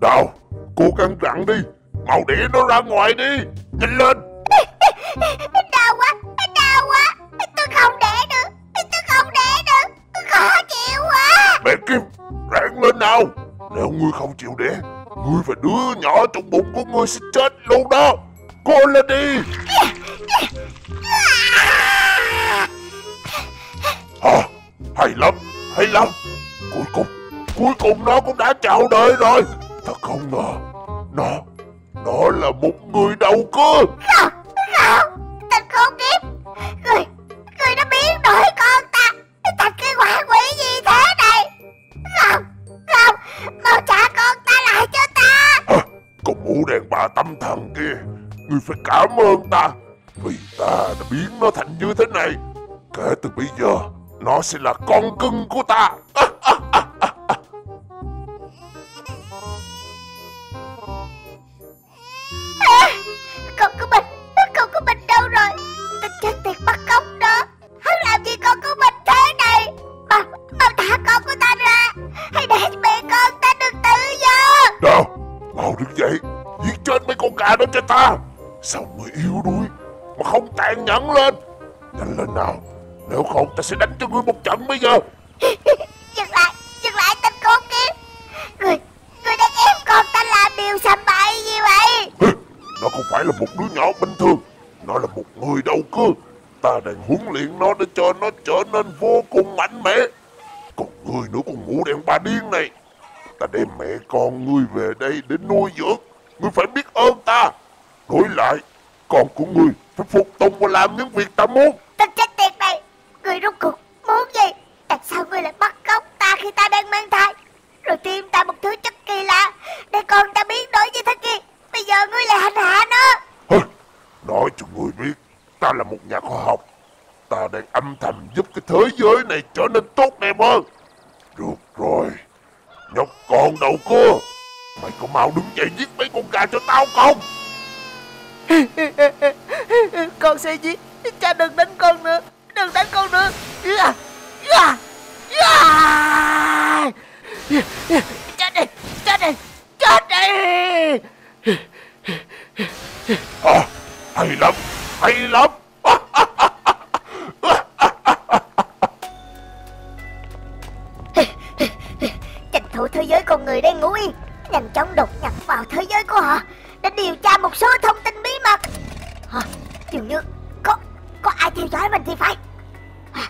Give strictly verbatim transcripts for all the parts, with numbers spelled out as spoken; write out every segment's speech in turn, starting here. Nào, cô căng thẳng đi, mau để nó ra ngoài đi, nhanh lên. Đau quá, đau quá, tôi không để được, tôi không để được, tôi khó chịu quá. Mẹ Kim, ráng lên nào. Nếu ngươi không chịu để, ngươi và đứa nhỏ trong bụng của ngươi sẽ chết luôn đó. Cô lên đi. À, hay lắm, hay lắm. Cuối cùng, cuối cùng nó cũng đã chào đời rồi. Thật không ngờ, nó, nó là một người đầu cơ. Không, không, thật không biết. Người, người đã biến đổi con ta thành cái quả quỷ gì thế này. Không, không, mau trả con ta lại cho ta. À, con mũ đèn bà tâm thần kia, người phải cảm ơn ta, vì ta đã biến nó thành như thế này. Kể từ bây giờ, nó sẽ là con cưng của ta. À, à, à, à, à. À, con của mình, con của mình đâu rồi? Tên chết tiệt bắt cóc đó, hắn làm gì con của mình thế này? Mà, mà thả con của ta ra, hãy để mẹ con ta được tự do. Đâu, mau đứng dậy, giết chết mấy con gà đó cho ta. Sao người yếu đuối mà không tàn nhẫn lên. Nhanh lên nào, nếu không ta sẽ đánh cho ngươi một trận bây giờ. Dừng lại, dừng lại tên con kia. Người, người đang ép con ta làm điều sàm bậy gì vậy? Nó không phải là một đứa nhỏ bình thường, nó là một người đầu cơ. Ta đang huấn luyện nó để cho nó trở nên vô cùng mạnh mẽ. Còn ngươi nữa, con mũ đen bà điên này, ta đem mẹ con ngươi về đây để nuôi dưỡng. Ngươi phải biết ơn ta. Đổi lại, con của ngươi phải phục tùng và làm những việc ta muốn. Tên chết tiệt này, ngươi rốt cuộc muốn gì? Tại sao ngươi lại bắt cóc ta khi ta đang mang thai, rồi tiêm ta một thứ chất kỳ lạ để con ta biến đổi như thế kia? Bây giờ ngươi lại hành hạ nó. Nói cho ngươi biết, ta là một nhà khoa học. Ta đang âm thầm giúp cái thế giới này trở nên tốt đẹp hơn. Được rồi, nhóc con đầu cua, mày có mau đứng dậy giết mấy con gà cho tao không? Con sẽ giết. Cha đừng đánh con nữa, đừng đánh con nữa. Chết đi, chết đi, chết đi. À, hay lắm, hay lắm. Tranh thủ thế giới con người đang ngủ yên, nhanh chóng đột nhập vào thế giới của họ để điều tra một số thông tin bí mật. Hả, dường như có có ai theo dõi mình thì phải. À,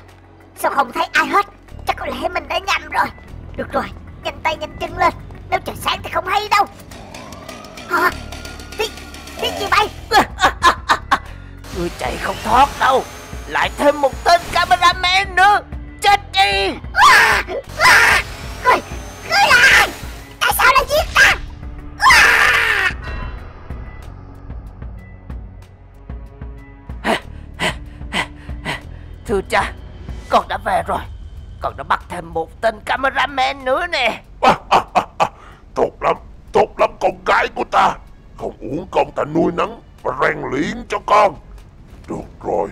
sao không thấy ai hết? Chắc có lẽ mình đã nhầm rồi. Được rồi, nhanh tay nhanh chân lên, nếu trời sáng thì không hay đâu. Hả, tiếng tiếng gì vậy? Người chạy không thoát đâu, lại thêm một tên cameraman nữa. Chết đi. À, à, người, người là ai? Tại sao lại giết ta? Thưa cha, con đã về rồi. Con đã bắt thêm một tên cameraman nữa nè. À, à, à, à. Tốt lắm, tốt lắm con gái của ta. Không uổng công ta nuôi nấng và rèn luyện cho con. Được rồi,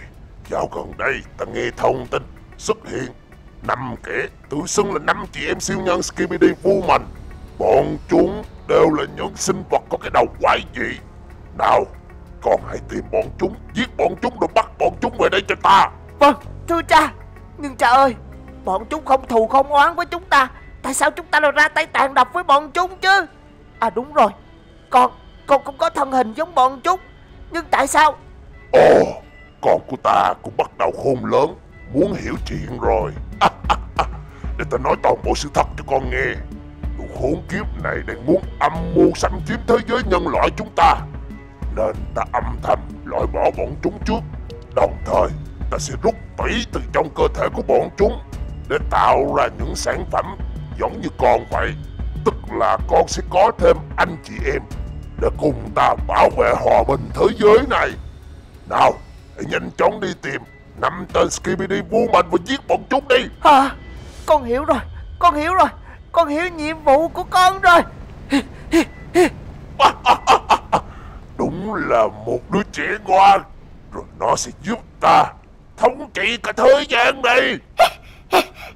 dạo gần đây ta nghe thông tin xuất hiện năm kẻ tự xưng là năm chị em siêu nhân Skibidi Woman. Bọn chúng đều là những sinh vật có cái đầu quái dị. Nào, con hãy tìm bọn chúng, giết bọn chúng rồi bắt bọn chúng về đây cho ta. Vâng, thưa cha. Nhưng cha ơi, bọn chúng không thù không oán với chúng ta, tại sao chúng ta lại ra tay tàn độc với bọn chúng chứ? À đúng rồi, con, con cũng có thân hình giống bọn chúng. Nhưng tại sao? Ồ, con của ta cũng bắt đầu khôn lớn, muốn hiểu chuyện rồi. à, à, à. Để ta nói toàn bộ sự thật cho con nghe. Đồ khốn kiếp này đang muốn âm mưu xâm chiếm thế giới nhân loại chúng ta, nên ta âm thầm loại bỏ bọn chúng trước. Đồng thời ta sẽ rút tủy từ trong cơ thể của bọn chúng để tạo ra những sản phẩm giống như con vậy. Tức là con sẽ có thêm anh chị em để cùng ta bảo vệ hòa bình thế giới này. Nào, hãy nhanh chóng đi tìm năm tên Skibidi Woman và giết bọn chúng đi. À, con hiểu rồi, con hiểu rồi, con hiểu nhiệm vụ của con rồi. à, à, à, à. Đúng là một đứa trẻ ngoan. Rồi nó sẽ giúp ta thống trị cả thế gian này.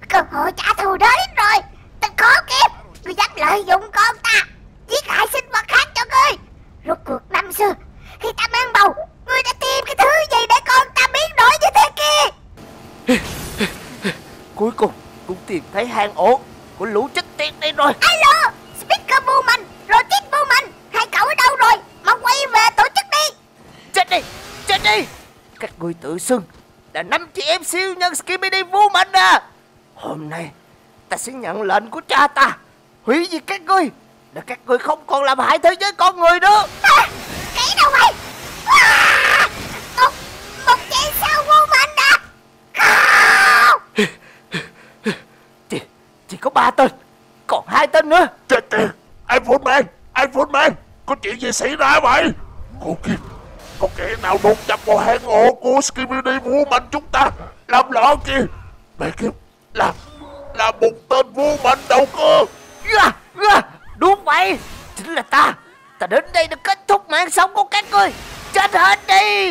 Cơ hội trả thù đến rồi. Tên khó kiếp, người dám lợi dụng con ta, giết thấy hang ổ của lũ chết tiệt đi rồi. Alo, Speaker Woman, Logic Woman, hai cậu ở đâu rồi? Mà quay về tổ chức đi. Chết đi, chết đi. Các người tự xưng là năm chị em siêu nhân Skibidi Woman à? Hôm nay ta sẽ nhận lệnh của cha ta, hủy diệt các ngươi, để các ngươi không còn làm hại thế giới con người nữa. À, cái đâu vậy? À, một, một chị sao Woman à? Không. Chị, chị có ba tên, còn hai tên nữa. Chết tiệt, anh Phút Man, anh Phút Man, có chuyện gì xảy ra vậy? Cô kia, có kẻ nào đột nhập vào hang ổ của Skibidi Woman chúng ta, làm lỡ kìa. Mẹ kiếp, là, là một tên Woman đầu cơ. Yeah, yeah, đúng vậy, chính là ta. Ta đến đây để kết thúc mạng sống của các ngươi. Chết hết đi.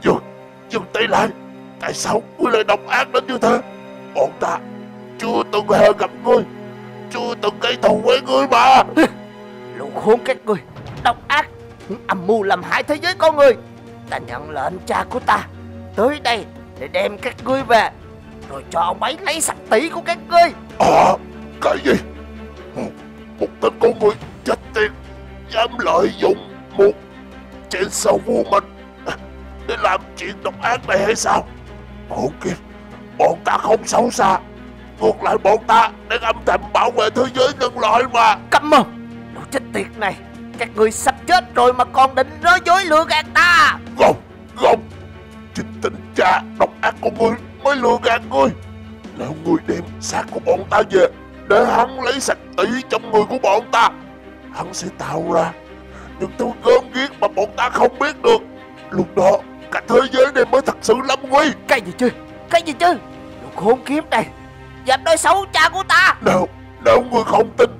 Dừng, dừng tay lại. Tại sao ngươi lại độc ác đến như thế? Bọn ta chưa từng hề gặp ngươi, chưa từng gây thù với ngươi mà. Lũ khốn các ngươi, độc ác, âm mưu làm hại thế giới con người. Ta nhận lệnh cha của ta tới đây để đem các ngươi về, rồi cho ông ấy lấy sạch tỷ của các ngươi. À, cái gì? Một, một tên con người chết tiệt dám lợi dụng một chainsaw woman để làm chuyện độc ác này hay sao? Bọn kia, bọn ta không xấu xa, ngược lại bọn ta đang âm thầm bảo vệ thế giới nhân loại mà. Câm mồm, đồ chết tiệt này. Các người sắp chết rồi mà còn định nói dối lừa gạt ta. Không, không, chính tình cha độc ác của ngươi mới lừa gạt ngươi. Nếu ngươi đem xác của bọn ta về để hắn lấy sạch tỷ trong người của bọn ta, hắn sẽ tạo ra những thứ gớm ghiếc mà bọn ta không biết được. Lúc đó cả thế giới này mới thật sự lâm nguy. Cái gì chứ, cái gì chứ? Đồ khốn kiếp này dám nói xấu cha của ta. Nếu, nếu ngươi không tin,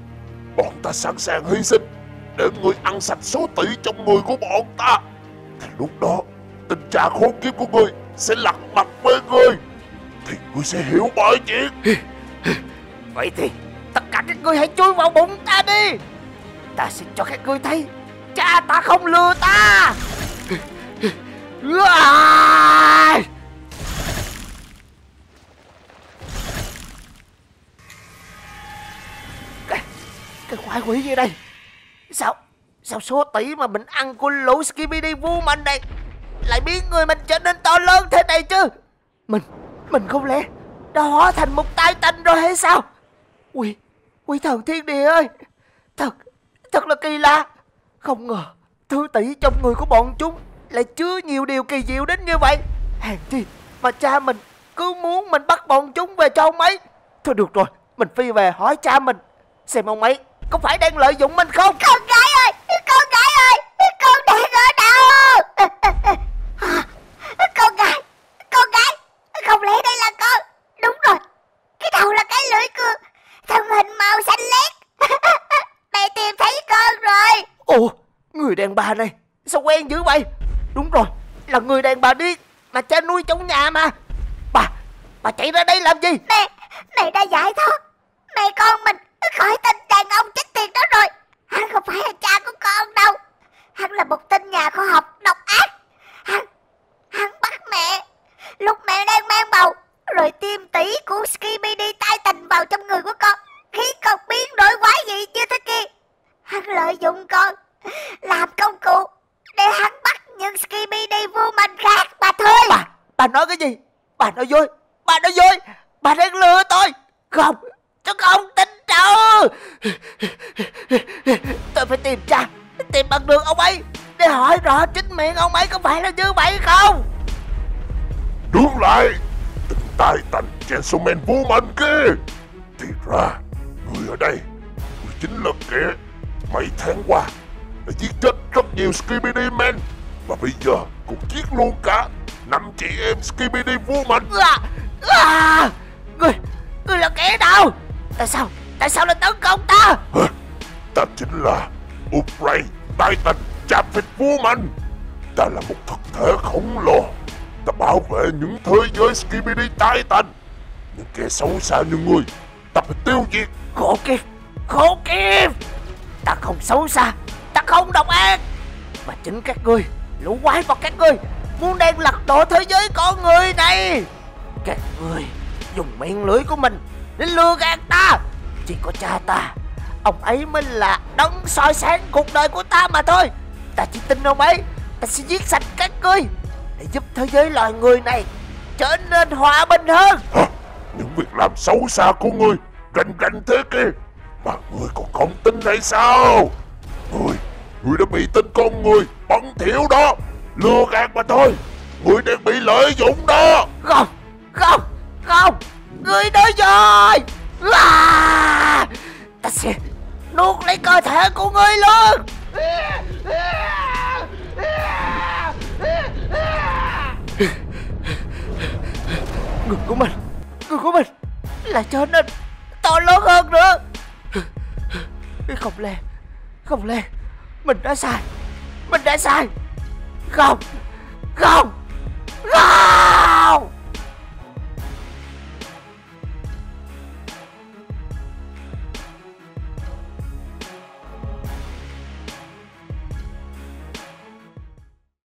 bọn ta sẵn sàng hy sinh để ngươi ăn sạch số tỷ trong người của bọn ta. Thì lúc đó tình trạng khốn kiếp của ngươi sẽ lặng mặt với ngươi, thì ngươi sẽ hiểu mọi chuyện. Vậy thì tất cả các ngươi hãy chui vào bụng ta đi. Ta sẽ cho các ngươi thấy cha ta không lừa ta. Cái, cái quái quỷ gì đây? Sao Sao số tỷ mà mình ăn của lũ Skibidi Woman này lại biến người mình trở nên to lớn thế này chứ? Mình Mình không lẽ đã hóa thành một Titan rồi hay sao? Quỷ Quỷ thần thiên địa ơi, Thật Thật là kỳ lạ. Không ngờ thứ tỷ trong người của bọn chúng lại chứa nhiều điều kỳ diệu đến như vậy. Hèn chi mà cha mình cứ muốn mình bắt bọn chúng về cho ông ấy. Thôi được rồi, mình phi về hỏi cha mình xem ông ấy có phải đang lợi dụng mình không? Con gái ơi, con gái ơi, con đang ở đâu? Con gái, con gái, không lẽ đây là con? Đúng rồi, cái đầu là cái lưỡi cưa, thân hình màu xanh lét. Mẹ tìm thấy con rồi. Ồ, người đàn bà này sao quen dữ vậy? Đúng rồi, là người đàn bà điên mà cha nuôi trong nhà mà. Bà, bà chạy ra đây làm gì? Mẹ, mẹ đã giải thoát mẹ con mình khỏi tên đàn ông chết tiệt đó rồi. Hắn không phải là cha của con đâu. Hắn là một tên nhà khoa học độc ác. Hắn Hắn bắt mẹ lúc mẹ đang mang bầu, rồi tiêm tỷ của Skibidi Titan vào trong người của con, khiến con biến đổi quái gì như thế kia. Hắn lợi dụng con làm công cụ để hắn bắt những Skibidi Woman khác mà thôi. Bà, bà nói cái gì? Bà nói dối, bà nói dối. Bà đang lừa tôi. Không, tôi không tin đâu. Tôi phải tìm ra, tìm bằng được ông ấy để hỏi rõ chính miệng ông ấy có phải là như vậy không. Đứng lại, tình Titan Gentleman Woman kia. Thì ra người ở đây, người chính là kẻ mấy tháng qua đã giết chết rất nhiều Skibidi Men, và bây giờ cũng giết luôn cả năm chị em Skibidi Woman. à, à, Người Người là kẻ nào? Tại sao? Tại sao lại tấn công ta? Hả? Ta chính là Upgrade Titan Chainsaw Woman. Ta là một thực thể khổng lồ. Ta bảo vệ những thế giới Skibidi Titan. Những kẻ xấu xa như ngươi, ta phải tiêu diệt. Khổ kiếp, khổ kiếp. Ta không xấu xa, ta không độc ác, mà chính các ngươi, lũ quái vật các ngươi, muốn đang lật đổ thế giới con người này. Các ngươi dùng miệng lưỡi của mình để lừa gạt ta. Chỉ có cha ta, ông ấy mới là đấng soi sáng cuộc đời của ta mà thôi. Ta chỉ tin ông ấy, ta sẽ giết sạch các ngươi để giúp thế giới loài người này trở nên hòa bình hơn. Hả? Những việc làm xấu xa của ngươi rành rành thế kia mà ngươi còn không tin hay sao? Ngươi, ngươi đã bị tin con người bẩn thỉu đó lừa gạt mà thôi. Ngươi đang bị lợi dụng đó. Không, không, không, ngươi nói rồi. À, ta sẽ nuốt lấy cơ thể của ngươi luôn. Người của mình, người của mình là trở nên to lớn hơn nữa. Không lẽ, không lẽ mình đã sai, mình đã sai. Không, không, không.